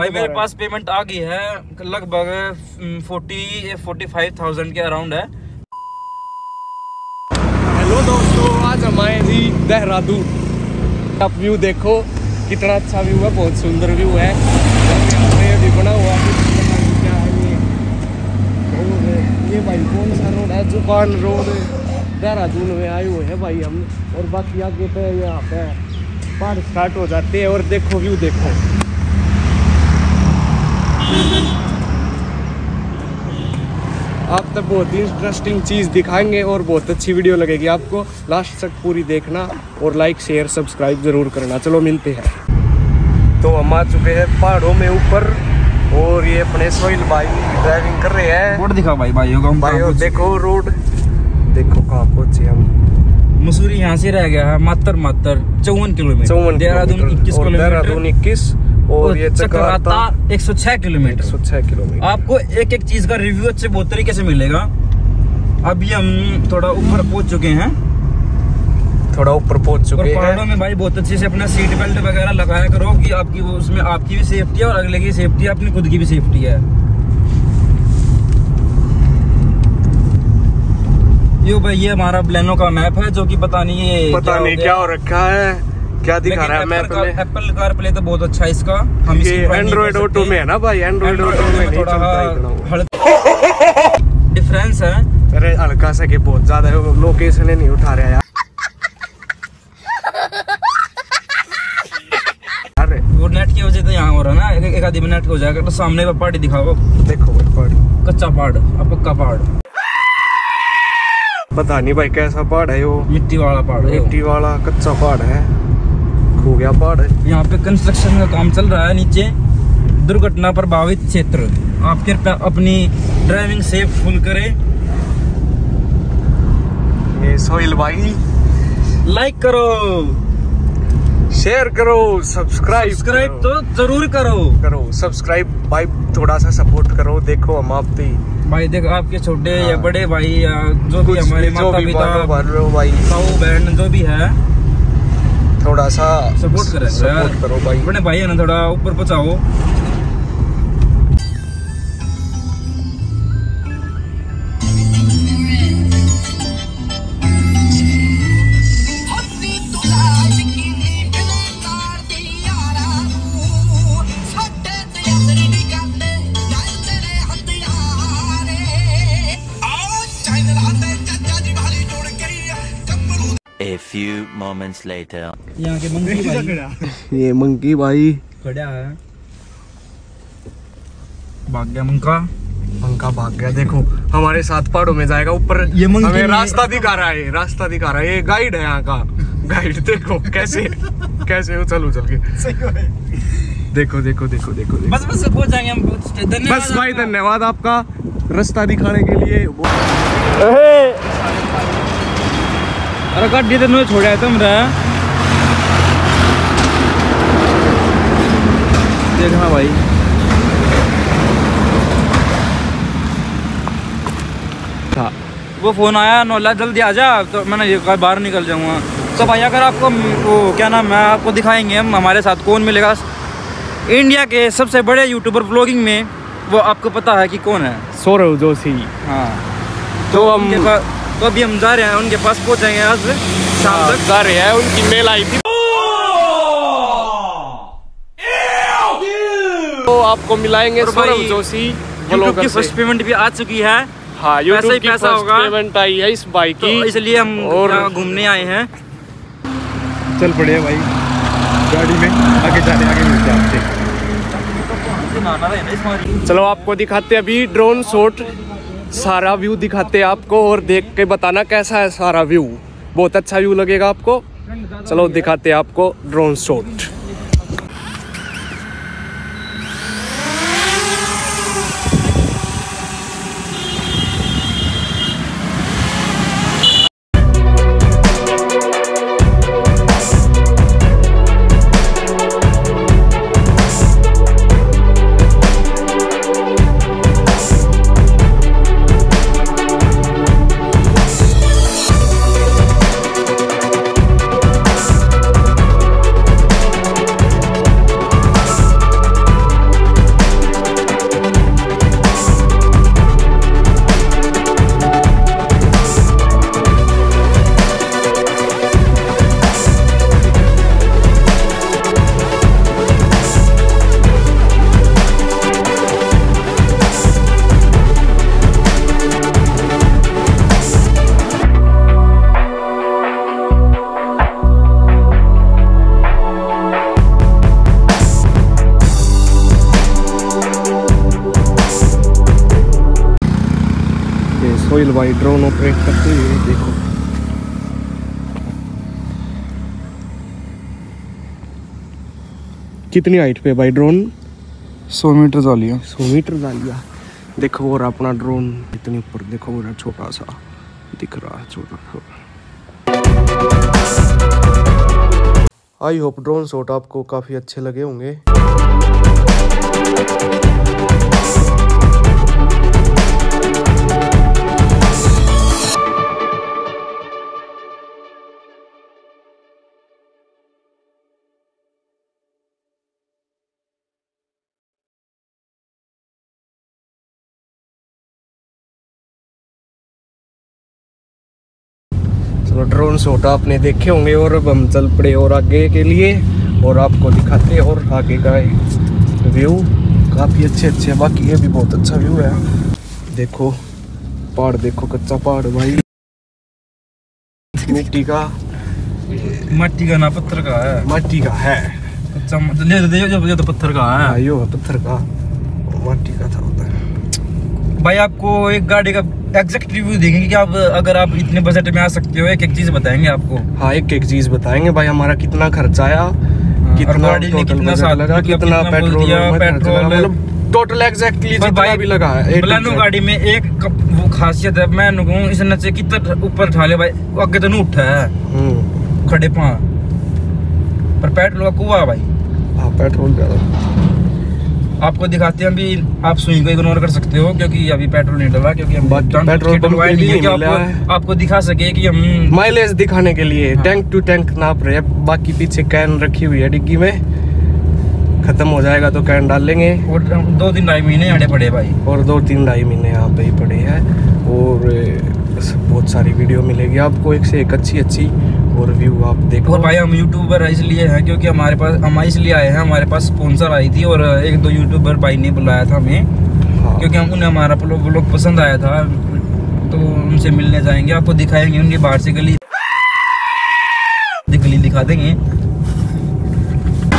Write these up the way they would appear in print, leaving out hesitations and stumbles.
भाई मेरे पास पेमेंट आ गई है, लगभग 45,000 के अराउंड है। हेलो दोस्तों, आज हम आए जी देहरादून। आप व्यू देखो कितना अच्छा व्यू है, बहुत सुंदर व्यू है। ये बना हुआ ये भाई कौन सा रोड है, जुबान रोड देहरादून में आए हुए हैं भाई हम। और बाकी आगे पे यहाँ पे पहाड़ स्टार्ट हो जाते हैं और देखो व्यू देखो। आप तक बहुत ही इंटरेस्टिंग चीज़ दिखाएंगे और बहुत अच्छी वीडियो लगेगी आपको। लास्ट तक पूरी देखना और लाइक शेयर सब्सक्राइब जरूर करना। चलो मिलते हैं। तो हम आ चुके हैं पहाड़ों में ऊपर और ये अपने सोहिल भाई ड्राइविंग कर रहे हैं। रोड दिखा भाई भाई देखो, रोड देखो कहाँ पहुँचे हम। मसूरी यहाँ से रह गया है मात्र 54 किलोमीटर, देहरादून 21 और ये चकराता 106 किलोमीटर। आपको एक एक चीज का रिव्यू अच्छे बहुत तरीके से मिलेगा। अभी हम थोड़ा ऊपर पहुंच चुके हैं, पहाड़ों में भाई बहुत अच्छे से अपना सीट बेल्ट वगैरह लगाया करो कि आपकी वो उसमें आपकी भी सेफ्टी है और अगले की सेफ्टी है, अपनी खुद की भी सेफ्टी है। यो भाई ये हमारा ब्लेनो का मैप है जो कि पता नहीं क्या हो रखा है, क्या दिखा रहा है मैप में। एप्पल कार प्ले तो बहुत अच्छा है इसका। हम एंड्रॉइड ऑटो में है ना भाई, एंड्रॉइड ऑटो में थोड़ा डिफरेंस है। अरे हल्का सा के बहुत ज्यादा लोकेशन नहीं उठा रहा यार। अरे वो नेट की वजह से यहाँ हो रहा ना, एक आधी मिनट हो जाएगा। तो सामने पर पहाड़ी दिखाओ, देखो पहाड़ी, कच्चा पहाड़ और पक्का पहाड़ पता नहीं भाई कैसा पहाड़ है वो। मिट्टी वाला कच्चा पहाड़ है, खो गया पहाड़ है। यहाँ पे कंस्ट्रक्शन का काम चल रहा है नीचे। दुर्घटना प्रभावित क्षेत्र, आपके अपनी ड्राइविंग सेफ फुल करे। ये सोहिल भाई, लाइक करो, शेयर करो, सब्सक्राइब तो जरूर करो। सब्सक्राइब भाई, थोड़ा सा सपोर्ट करो। देखो हम आपते भाई, देखो आपके छोटे या बड़े भाई या जो भी हमारे माता पिता भाई साहू बहन जो भी है, थोड़ा सा सपोर्ट करो भाई। बड़े भाई है ना, थोड़ा ऊपर पहुंचाओ। A few moments later. यहाँ के मंकी भाई, ये मंकी भाई खड़ा है, भाग गया मंका भाग गया। देखो हमारे साथ पहाड़ों में जाएगा ऊपर, ये मंकी रास्ता दिखा रहा है, ये गाइड है यहाँ का गाइड। देखो कैसे उछल के सही है। देखो बस पहुंच जाएंगे हम। बस भाई धन्यवाद आपका रास्ता दिखाने के लिए। अरे गाड़ी तो नहीं छोड़ा है तुमने। देखना भाई था वो फोन आया, नौला जल्दी आ जा, तो मैंने ये कहा बाहर निकल जाऊंगा। तो भाई अगर आपको वो क्या नाम है, आपको दिखाएंगे हम हमारे साथ कौन मिलेगा इंडिया के सबसे बड़े यूट्यूबर ब्लॉगिंग में। वो आपको पता है कि कौन है, सौरभ जोशी। हाँ तो हम तो अभी हम जा रहे हैं उनके पास, पहुंचेंगे आज शाम तक जा रहे हैं। उनकी मेल आई थी तो आपको मिलाएंगे सौरभ जोशी। यूट्यूब की फर्स्ट पेमेंट भी आ चुकी है। हाँ, यूट्यूब की फर्स्ट पेमेंट आई है इस बाइक की, तो इसलिए हम घूमने आए हैं। चल पड़े भाई गाड़ी में, आगे मिलते हैं। चलो आपको दिखाते अभी ड्रोन शॉट, सारा व्यू दिखाते आपको और देख के बताना कैसा है। सारा व्यू बहुत अच्छा व्यू लगेगा आपको। चलो दिखाते आपको drone shot. Oil by drone operate करते हुए देखो। कितनी हाइट पे भाई ड्रोन? 100 मीटर डालिया, 100 मीटर डालिया। देखो वो अपना ड्रोन इतने ऊपर, देखो वो छोटा सा दिख रहा है, छोटा। आई होप ड्रोन शॉट आपको काफ़ी अच्छे लगे होंगे। तो ड्रोन शॉट आपने देखे होंगे और अब हम चल पड़े और आगे के लिए, और आपको दिखाते हैं और आगे का व्यू काफ़ी अच्छे। बाकी ये भी बहुत अच्छा व्यू है। देखो पहाड़, देखो कच्चा पहाड़ भाई, मिट्टी का, मट्टी का ना पत्थर का है, मट्टी का है कच्चा, मतलब पत्थर का है, यो पत्थर का मट्टी का था होता है भाई। आपको एक गाड़ी का एग्जैक्ट रिव्यू देखेंगे कि आप अगर आप इतने बजट में आ सकते हो, एक एक चीज़ बताएंगे आपको। हाँ, एक एक चीज़ बताएंगे भाई, हमारा कितना खर्चा आया, कितना टोटल साल लगा, कितना पेट्रोल, मतलब टोटल एग्जैक्टली जितना भी लगा है। प्लानो गाड़ी में एक वो खासियत है, मैं कहूँ इस नचे कितना ऊपर उठा ले भाई, आगे तो नहीं उठा है खड़े पाँ पर पेट्रोल का कुआ भाई। हाँ, पेट्रोल ज़्यादा आपको दिखाते हैं। अभी आप सुई को इग्नोर कर सकते हो क्योंकि अभी पेट्रोल नहीं डला, क्योंकि हम पेट्रोल पंप के लिए आपको दिखा सके कि हम माइलेज दिखाने के लिए। हाँ। टैंक टू टैंक नाप रहे। बाकी पीछे कैन रखी हुई है डिग्गी में, खत्म हो जाएगा तो कैन डाल लेंगे। और 2-3 ढाई महीने अड़े पड़े भाई, और 2-3 ढाई महीने यहाँ पे ही पड़े हैं। और बहुत सारी वीडियो मिलेगी आपको, एक से एक अच्छी और व्यू आप देखो। और भाई हम यूट्यूबर इसलिए हैं क्योंकि हमारे पास, हम इसलिए आए हैं, हमारे पास स्पॉन्सर आई थी और 1-2 यूट्यूबर भाई ने बुलाया था हमें। हाँ। क्योंकि हम उन्हें हमारा व्लॉग पसंद आया था, तो उनसे मिलने जाएंगे, आपको दिखाएंगे उनकी बाहर से गली दिखा देंगे।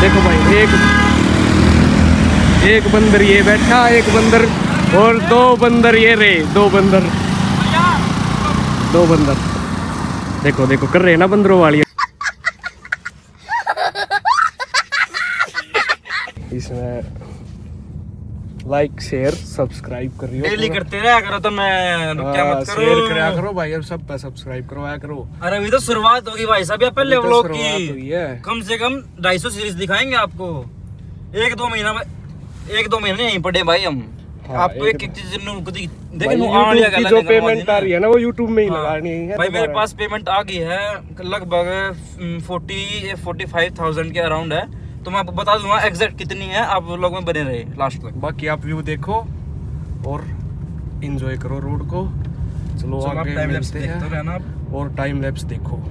देखो भाई, एक बंदर ये बैठा, एक बंदर और दो बंदर ये रहे, दो बंदर देखो कर रहे हैं ना बंदरों वाली। इसमें लाइक शेयर सब्सक्राइब करियो, डेली करते रहा करो। तो मैं क्या मत करो, शेयर करा करो भाई, अब सब पे सब्सक्राइब करवाया करो। अरे अभी तो शुरुआत होगी भाई साहब, पहले व्लॉग की कम से कम 250 सीरीज दिखाएंगे आपको। 1-2 महीना यहीं पड़े भाई हम। हाँ, आपको एक एक चीज देखिए, जो पेमेंट आ रही है ना वो यूट्यूब में ही लगानी है। भाई मेरे पास पेमेंट आ गई है, लगभग 45,000 के अराउंड है, तो मैं आपको बता दूंगा एग्जैक्ट कितनी है। आप लोग में बने रहे लास्ट तक। बाकी आप व्यू देखो और एंजॉय करो रोड को। चलो आप टाइम लैप्स देखते रहना और टाइम लैप्स देखो।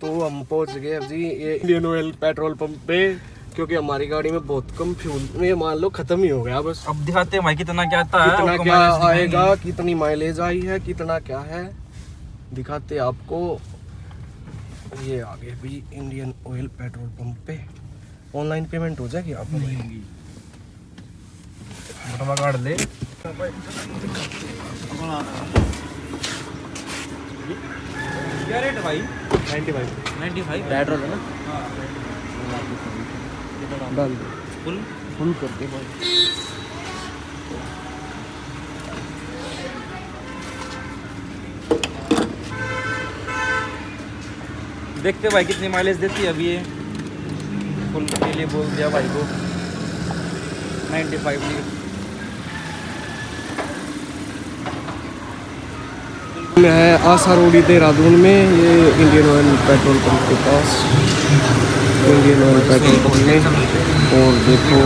तो हम पहुंच गए अब जी इंडियन ऑयल पेट्रोल पंप पे, क्योंकि हमारी गाड़ी में बहुत कम फ्यूल में, मान लो खत्म ही हो गया बस। अब दिखाते हैं भाई कितना क्या आता है, कितना क्या आएगा, कितनी माइलेज आई है, कितना क्या है। दिखाते आपको। ये आगे भी इंडियन ऑयल पेट्रोल पंप पे ऑनलाइन पेमेंट हो जाएगी आपको। कार्ड ले क्या रेट भाई? 95 पेट्रोल है ना, डाल फुल करके भाई। देखते भाई कितनी माइलेज देती है। अभी ये फुल के लिए बोल दिया भाई को 95 में है आशा रोड देहरादून में। ये इंडियन ऑयल पेट्रोल पंप के पास, इंडियन ऑयल पेट्रोल पंप में। और देखो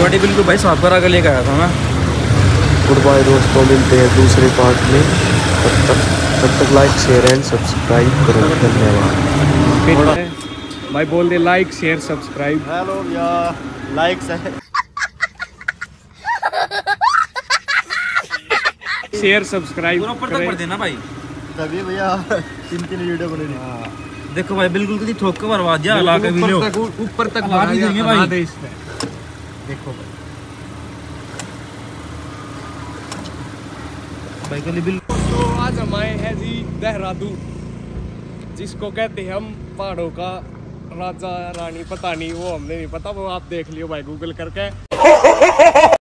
गाड़ी बिल्कुल भाई साफ करा कर लेकर आया था मैं। गुड बाय दोस्तों, मिलते हैं दूसरे पार्ट में। तब तक लाइक शेयर एंड सब्सक्राइब करो। धन्यवाद भाई। बोल दे लाइक शेयर सब्सक्राइब। हेलो या लाइक शेयर सब्सक्राइब ऊपर तक कर देना भाई, तभी भैया इनके लिए वीडियो बनेगी। देखो भाई बिल्कुल कितनी ठोक के भरवा दिया ला के वीडियो ऊपर तक ला देंगे भाई। देखो तो आज हम आए हैं जी देहरादून, जिसको कहते हैं हम पहाड़ों का राजा रानी। पता नहीं, वो हमने नहीं पता, वो आप देख लियो भाई गूगल करके।